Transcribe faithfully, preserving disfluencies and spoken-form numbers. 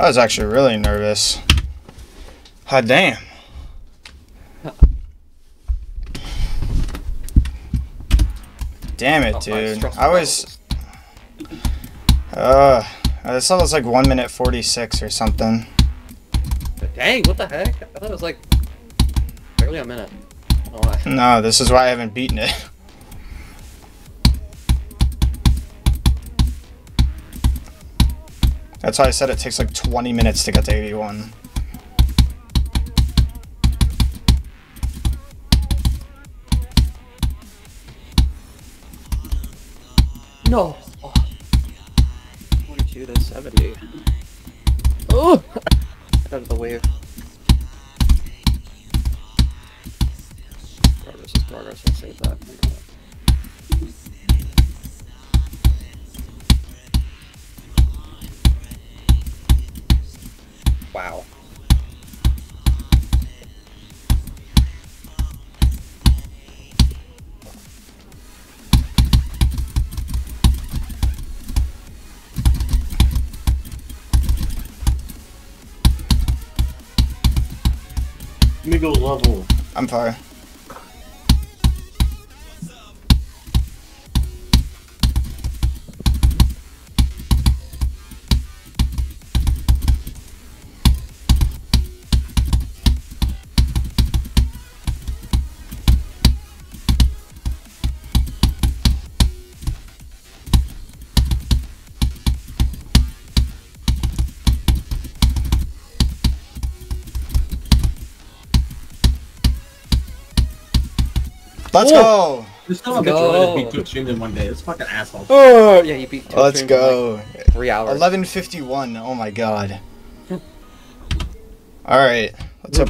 I was actually really nervous. Hot damn. Damn it, dude. I was... Uh, I thought it was like one minute forty-six or something. Dang, what the heck? I thought it was like barely a minute. Oh, I... No, this is why I haven't beaten it. That's why I said it takes like twenty minutes to get to eighty-one. No. Oh. twenty-two to seventy. Oh! Out of the wave. Progress is progress. I'll save that. Wow. Let me go level. I'm fine. Let's go! There's still a Metroid that beat two streams in one day. It's fucking asshole. Oh, yeah, he beat two Let's streams go. In like three hours. eleven fifty-one. Oh my god. Alright. Let's up.